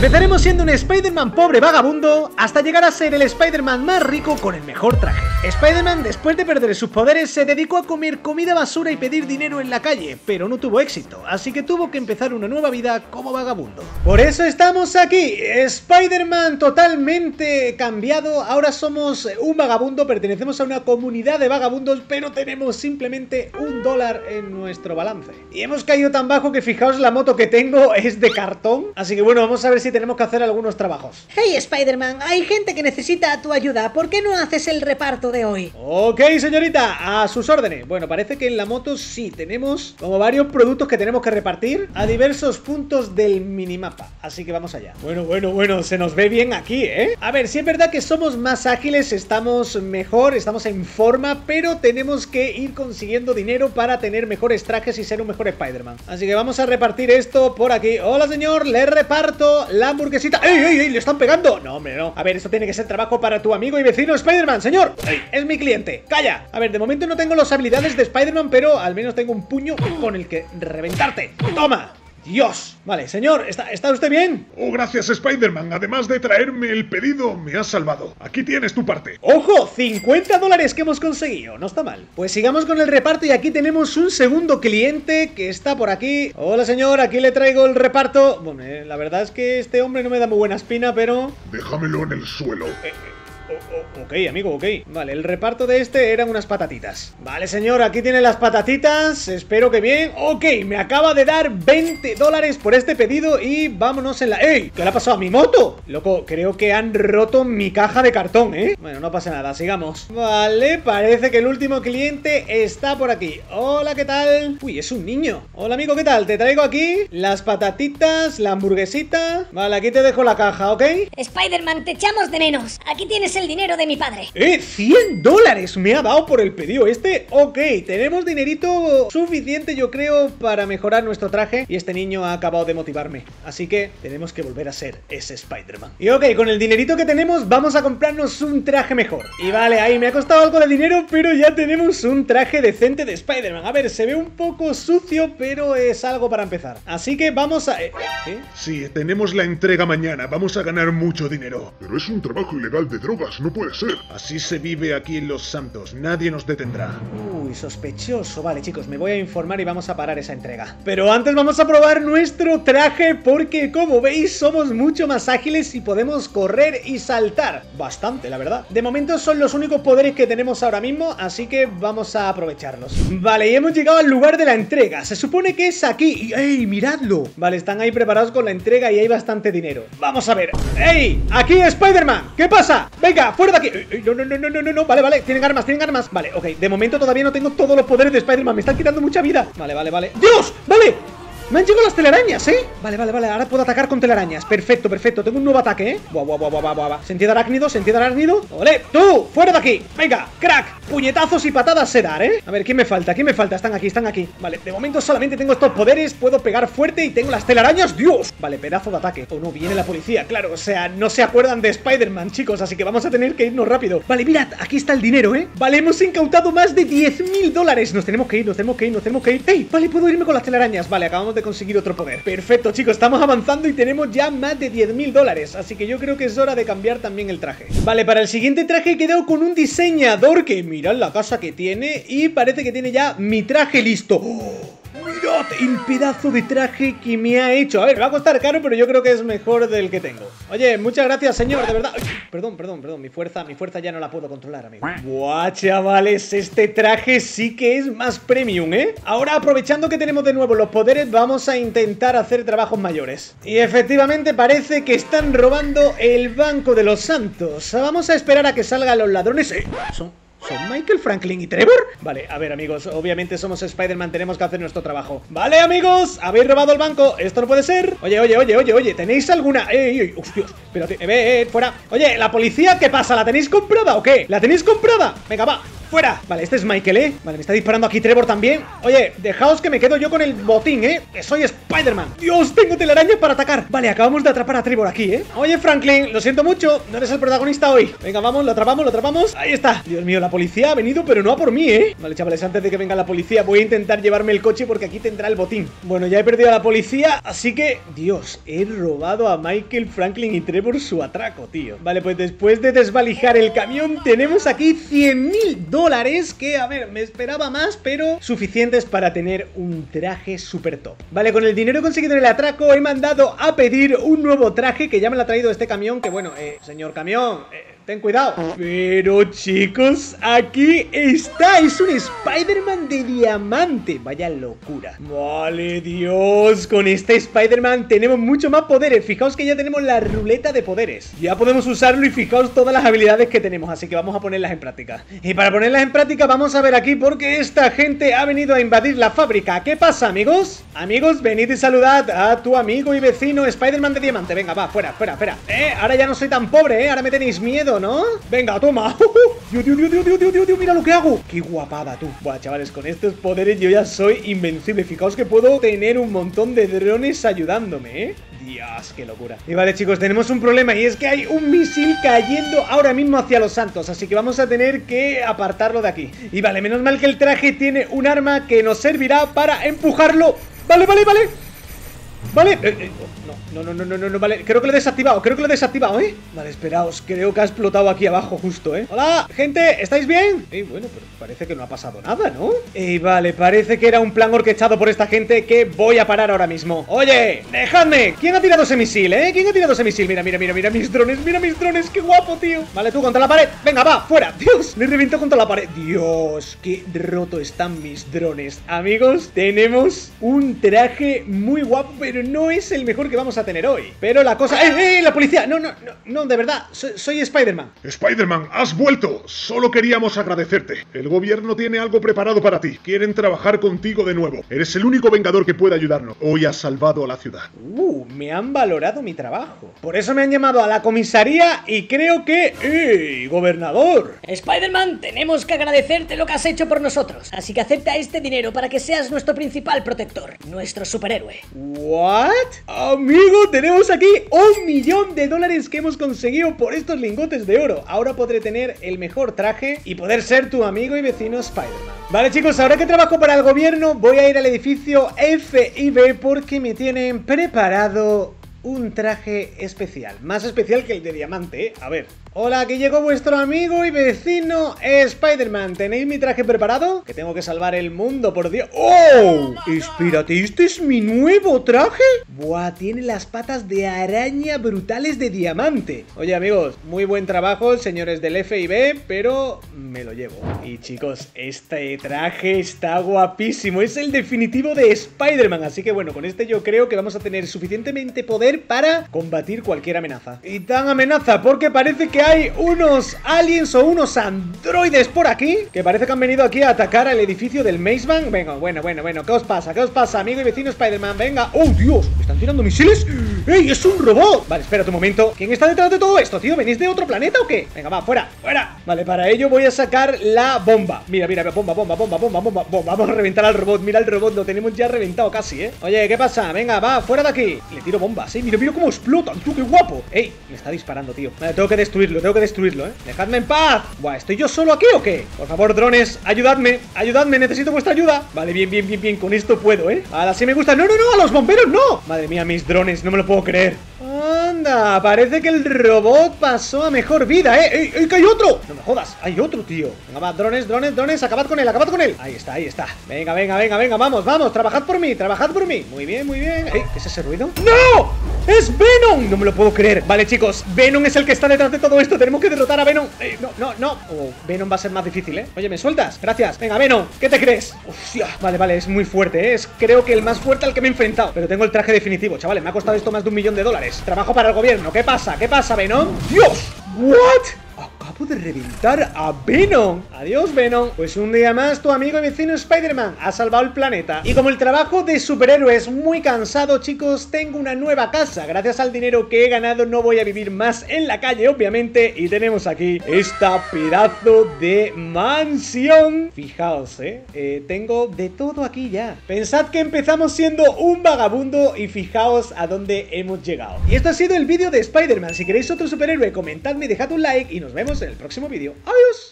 Empezaremos siendo un Spider-Man pobre vagabundo hasta llegar a ser el Spider-Man más rico con el mejor traje. Spider-Man, después de perder sus poderes, se dedicó a comer comida basura y pedir dinero en la calle, pero no tuvo éxito, así que tuvo que empezar una nueva vida como vagabundo. Por eso estamos aquí, Spider-Man totalmente cambiado, ahora somos un vagabundo, pertenecemos a una comunidad de vagabundos, pero tenemos simplemente $1 en nuestro balance. Y hemos caído tan bajo que fijaos, la moto que tengo es de cartón, así que bueno, vamos a ver si tenemos que hacer algunos trabajos. Hey Spider-Man, hay gente que necesita tu ayuda, ¿por qué no haces el reparto de hoy? Ok señorita, a sus órdenes. Bueno, parece que en la moto sí tenemos como varios productos que tenemos que repartir a diversos puntos del minimapa, así que vamos allá. Bueno, se nos ve bien aquí, ¿eh? A ver, sí es verdad que somos más ágiles, estamos mejor, estamos en forma, pero tenemos que ir consiguiendo dinero para tener mejores trajes y ser un mejor Spider-Man, así que vamos a repartir esto por aquí. Hola señor, le reparto la hamburguesita. ¡Ey! ¡Le están pegando! No, hombre, no. A ver, esto tiene que ser trabajo para tu amigo y vecino Spider-Man, señor. ¡Ey! Es mi cliente. ¡Calla! A ver, de momento no tengo las habilidades de Spider-Man, pero al menos tengo un puño con el que reventarte. ¡Toma! ¡Dios! Vale, señor, ¿está usted bien? Oh, gracias, Spider-Man. Además de traerme el pedido, me has salvado. Aquí tienes tu parte. ¡Ojo! $50 que hemos conseguido. No está mal. Pues sigamos con el reparto y aquí tenemos un segundo cliente que está por aquí. Hola, señor, aquí le traigo el reparto. Bueno, la verdad es que este hombre no me da muy buena espina, pero... Déjamelo en el suelo. Ok, amigo, ok. Vale, el reparto de este eran unas patatitas. Vale, señor, aquí tiene las patatitas. Espero que bien. Ok, me acaba de dar $20 por este pedido y vámonos en la... ¡Ey! ¿Qué le ha pasado a mi moto? Loco, creo que han roto mi caja de cartón, ¿eh? Bueno, no pasa nada, sigamos. Vale, parece que el último cliente está por aquí. Hola, ¿qué tal? Uy, es un niño. Hola, amigo, ¿qué tal? Te traigo aquí las patatitas, la hamburguesita. Vale, aquí te dejo la caja, ¿ok? Spider-Man, te echamos de menos. Aquí tienes el dinero de mi padre. $100 me ha dado por el pedido este. Ok, tenemos dinerito suficiente, yo creo, para mejorar nuestro traje. Y este niño ha acabado de motivarme, así que tenemos que volver a ser ese Spider-Man. Y ok, con el dinerito que tenemos vamos a comprarnos un traje mejor. Y vale, ahí me ha costado algo de dinero, pero ya tenemos un traje decente de Spider-Man. A ver, se ve un poco sucio, pero es algo para empezar, así que vamos a... Sí, tenemos la entrega mañana. Vamos a ganar mucho dinero. Pero es un trabajo ilegal de drogas. No puede ser. Así se vive aquí en Los Santos. Nadie nos detendrá. Uy, sospechoso. Vale, chicos, me voy a informar y vamos a parar esa entrega. Pero antes vamos a probar nuestro traje porque, como veis, somos mucho más ágiles y podemos correr y saltar. Bastante, la verdad. De momento son los únicos poderes que tenemos ahora mismo, así que vamos a aprovecharlos. Vale, y hemos llegado al lugar de la entrega. Se supone que es aquí. Y, ¡ey, miradlo! Vale, están ahí preparados con la entrega y hay bastante dinero. Vamos a ver. ¡Ey! ¡Aquí Spider-Man! ¿Qué pasa? ¡Venga! ¡Fuera de aquí! No, vale, tienen armas. Vale, ok, de momento todavía no tengo todos los poderes de Spider-Man, me están quitando mucha vida. Vale. ¡Dios! ¡Vale! Me han llegado las telarañas, ¿eh? Vale, ahora puedo atacar con telarañas. Perfecto, tengo un nuevo ataque, ¿eh? Buah. Sentido arácnido. ¡Ole! ¡Tú! ¡Fuera de aquí! ¡Venga! ¡Crack! Puñetazos y patadas se dar, ¿eh? A ver, ¿quién me falta? Están aquí. Vale, de momento solamente tengo estos poderes. Puedo pegar fuerte y tengo las telarañas. ¡Dios! Vale, pedazo de ataque. Oh, no, viene la policía, claro. O sea, no se acuerdan de Spider-Man, chicos. Así que vamos a tener que irnos rápido. Vale, mirad, aquí está el dinero, ¿eh? Vale, hemos incautado más de $10.000. Nos tenemos que ir. ¡Ey! Vale, puedo irme con las telarañas. Vale, acabamos de conseguir otro poder. Perfecto, chicos, estamos avanzando y tenemos ya más de $10.000, así que yo creo que es hora de cambiar también el traje. Vale, para el siguiente traje he quedado con un diseñador que mirad la casa que tiene y parece que tiene ya mi traje listo. ¡Oh! Mirad el pedazo de traje que me ha hecho. A ver, va a costar caro, pero yo creo que es mejor del que tengo. Oye, muchas gracias, señor, de verdad. Ay, perdón, mi fuerza ya no la puedo controlar, amigo. Buah, chavales, este traje sí que es más premium, ¿eh? Ahora, aprovechando que tenemos de nuevo los poderes, vamos a intentar hacer trabajos mayores. Y efectivamente parece que están robando el banco de Los Santos. Vamos a esperar a que salgan los ladrones. ¿Son Michael, Franklin y Trevor? Vale, a ver, amigos, obviamente somos Spider-Man, tenemos que hacer nuestro trabajo. Vale, amigos, habéis robado el banco, esto no puede ser. Oye, ¿tenéis alguna...? ¡Ey! ¡Hostia! Espérate, fuera. Oye, ¿la policía qué pasa? ¿La tenéis comprada o qué? ¿La tenéis comprada? Venga, va. ¡Fuera! Vale, este es Michael, ¿eh? Vale, me está disparando aquí Trevor también. Oye, dejaos que me quedo yo con el botín, ¿eh? Que soy Spider-Man. ¡Dios, tengo telaraña para atacar! Vale, acabamos de atrapar a Trevor aquí, ¿eh? Oye, Franklin, lo siento mucho. No eres el protagonista hoy. Venga, vamos, lo atrapamos, Ahí está. Dios mío, la policía ha venido, pero no a por mí, ¿eh? Vale, chavales, antes de que venga la policía voy a intentar llevarme el coche porque aquí tendrá el botín. Bueno, ya he perdido a la policía, así que... Dios, he robado a Michael, Franklin y Trevor su atraco, tío. Vale, pues después de desvalijar el camión tenemos aquí $100.000 que, a ver, me esperaba más, pero suficientes para tener un traje super top. Vale, con el dinero conseguido en el atraco he mandado a pedir un nuevo traje que ya me lo ha traído este camión, que bueno, señor camión... ten cuidado. Pero chicos, aquí está. Es un Spider-Man de diamante. Vaya locura. Vale, Dios. Con este Spider-Man tenemos mucho más poderes. Fijaos que ya tenemos la ruleta de poderes. Ya podemos usarlo y fijaos todas las habilidades que tenemos. Así que vamos a ponerlas en práctica. Y para ponerlas en práctica vamos a ver aquí porque esta gente ha venido a invadir la fábrica. ¿Qué pasa, amigos? Amigos, venid y saludad a tu amigo y vecino Spider-Man de diamante. Venga, va, fuera, fuera, fuera. Ahora ya no soy tan pobre, Ahora me tenéis miedo, ¿no? Venga, toma. Dios, mira lo que hago. Qué guapada, tú. Buah, chavales, con estos poderes yo ya soy invencible. Fijaos que puedo tener un montón de drones ayudándome, ¿eh? Dios, qué locura. Y vale, chicos, tenemos un problema y es que hay un misil cayendo ahora mismo hacia Los Santos, así que vamos a tener que apartarlo de aquí. Y vale, menos mal que el traje tiene un arma que nos servirá para empujarlo. Vale, vale, vale. Vale, no, vale, creo que lo he desactivado, ¿eh? Vale, esperaos, creo que ha explotado aquí abajo justo, ¿eh? Hola, gente, ¿estáis bien? Bueno, pero parece que no ha pasado nada, ¿no? Vale, parece que era un plan orquestado por esta gente que voy a parar ahora mismo. Oye, dejadme, ¿quién ha tirado ese misil, eh? Mira, mira mis drones, qué guapo, tío. Vale, tú contra la pared, venga, va, fuera. Dios, me reventó contra la pared. Dios, qué roto están mis drones. Amigos, tenemos un traje muy guapo, pero no es el mejor que vamos a tener hoy. Pero la cosa... la policía. No, de verdad, soy Spider-Man. Spider-Man, has vuelto. Solo queríamos agradecerte. El gobierno tiene algo preparado para ti. Quieren trabajar contigo de nuevo. Eres el único vengador que puede ayudarnos. Hoy has salvado a la ciudad. Me han valorado mi trabajo. Por eso me han llamado a la comisaría y creo que... ¡Ey, gobernador! Spider-Man, tenemos que agradecerte lo que has hecho por nosotros. Así que acepta este dinero para que seas nuestro principal protector, nuestro superhéroe. ¡Wow! ¿What? Amigo, tenemos aquí $1.000.000 que hemos conseguido por estos lingotes de oro. Ahora podré tener el mejor traje y poder ser tu amigo y vecino Spider-Man. Vale, chicos, ahora que trabajo para el gobierno voy a ir al edificio FIB porque me tienen preparado un traje especial. Más especial que el de diamante, ¿eh? A ver... Hola, aquí llegó vuestro amigo y vecino Spider-Man. ¿Tenéis mi traje preparado? Que tengo que salvar el mundo, por Dios. ¡Oh! Espérate, ¿este es mi nuevo traje? Buah, tiene las patas de araña brutales de diamante. Oye, amigos, muy buen trabajo, señores del FIB, pero me lo llevo. Y chicos, este traje está guapísimo. Es el definitivo de Spider-Man. Así que bueno, con este yo creo que vamos a tener suficientemente poder para combatir cualquier amenaza. Y tan amenaza, porque parece que hay unos aliens o unos androides por aquí que parece que han venido aquí a atacar al edificio del Maze Man. Venga, bueno, ¿qué os pasa? Amigo y vecino Spider-Man, venga. ¡Oh, Dios! ¿Están tirando misiles? ¡Ey, es un robot! Vale, espérate un momento. ¿Quién está detrás de todo esto, tío? ¿Venís de otro planeta o qué? Venga, va, fuera, fuera. Vale, para ello voy a sacar la bomba. Mira, bomba. Vamos a reventar al robot. Mira el robot, lo tenemos ya reventado casi, ¿eh? Oye, ¿qué pasa? Venga, va, fuera de aquí. Le tiro bombas, ¿eh? Mira, cómo explotan, tú, qué guapo. Ey, me está disparando, tío. Vale, tengo que destruir. Tengo que destruirlo, ¿eh? ¡Dejadme en paz! Buah, ¿estoy yo solo aquí o qué? Por favor, drones, ayudadme, necesito vuestra ayuda. Vale, bien, con esto puedo, ¿eh? Ahora sí me gusta. No, a los bomberos no. Madre mía, mis drones, no me lo puedo creer. Anda, parece que el robot pasó a mejor vida, ¿eh? ¡Ey, que hay otro! No me jodas, hay otro, tío. Venga, va, drones, acabad con él, Ahí está, Venga, vamos, trabajad por mí, Muy bien, ¡Ey, qué es ese ruido! ¡No! ¡Es Venom! No me lo puedo creer. Vale, chicos, Venom es el que está detrás de todo esto. Tenemos que derrotar a Venom. No. Oh, Venom va a ser más difícil, ¿eh? Oye, ¿me sueltas? Gracias. Venga, Venom, ¿qué te crees? Hostia. Vale, es muy fuerte, ¿eh? Es creo que el más fuerte al que me he enfrentado. Pero tengo el traje definitivo, chavales. Me ha costado esto más de $1.000.000. Trabajo para el gobierno. ¿Qué pasa? ¿Qué pasa, Venom? ¡Dios! ¿What? acabo de reventar a Venom. Adiós, Venom. Pues un día más tu amigo y vecino Spider-Man ha salvado el planeta. Y como el trabajo de superhéroe es muy cansado, chicos, tengo una nueva casa. Gracias al dinero que he ganado no voy a vivir más en la calle, obviamente. Y tenemos aquí esta pedazo de mansión. Fijaos, tengo de todo aquí ya. Pensad que empezamos siendo un vagabundo y fijaos a dónde hemos llegado. Y esto ha sido el vídeo de Spider-Man. Si queréis otro superhéroe, comentadme, dejad un like y nos vemos en el próximo vídeo. ¡Adiós!